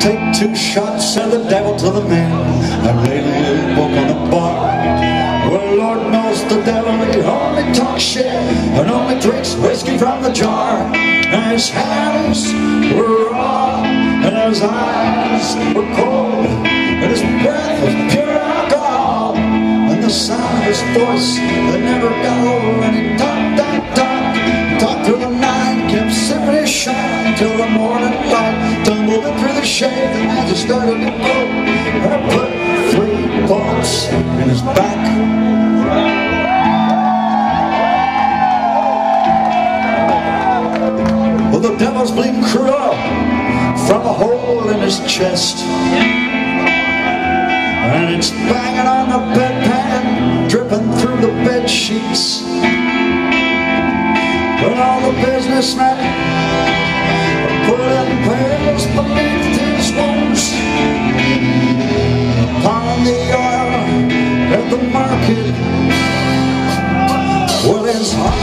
take two shots, send the devil to the man. I laid a little book on the bar. Well, Lord knows the devil, he only talks shit and only drinks whiskey from the jar. And his hands were raw, and his eyes were cold, and his breath was pure alcohol. And the sound of his voice that never got old, and he talked through the night, kept sipping his shine until the morning light tumbled in through the shade. The magic started to grow, and I put 3 bullets in his back. The devil's bleeding cruel from a hole in his chest, and it's banging on the bedpan, dripping through the bed sheets. When all the businessmen are putting pills beneath his wounds, upon the oil at the market, well, his heart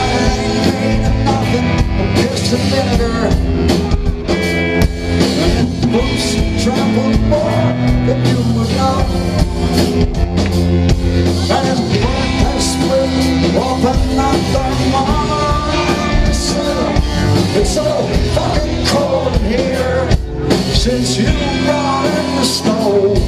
to vinegar, and boots trampled more than you would know, and his blood has split open up the monster. It's so fucking cold in here since you brought in the stove.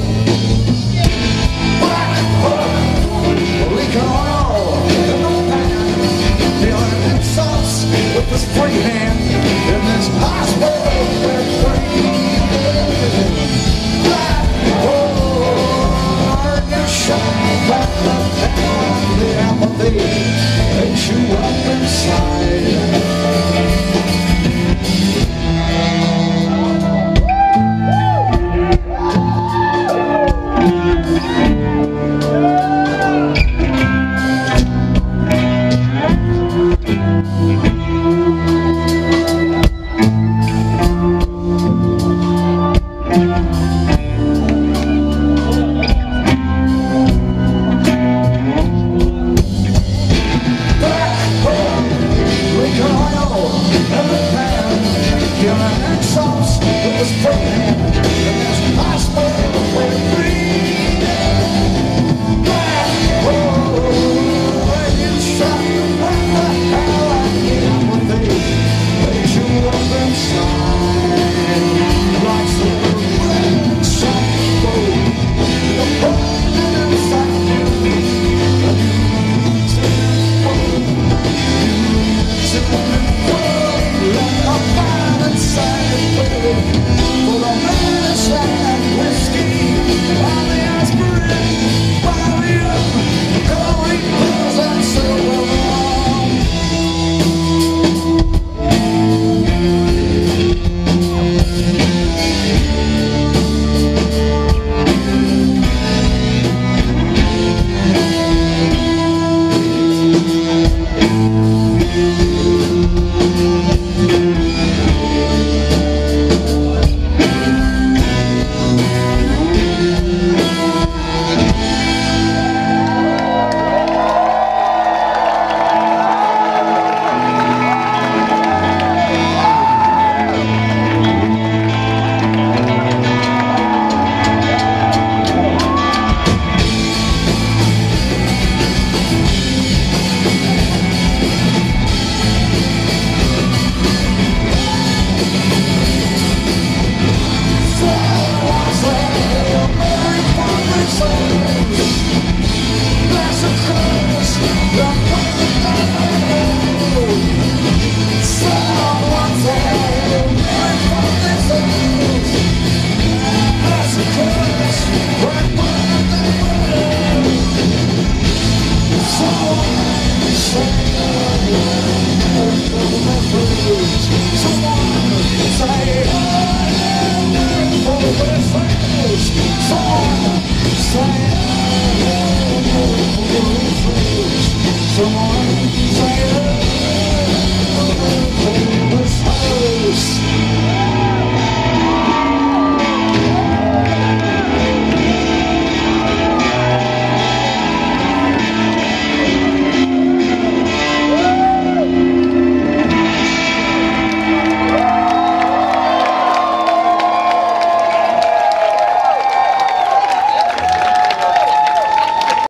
Black hook, leaking oil in the pan, dealing insults with this free hand in this hospital.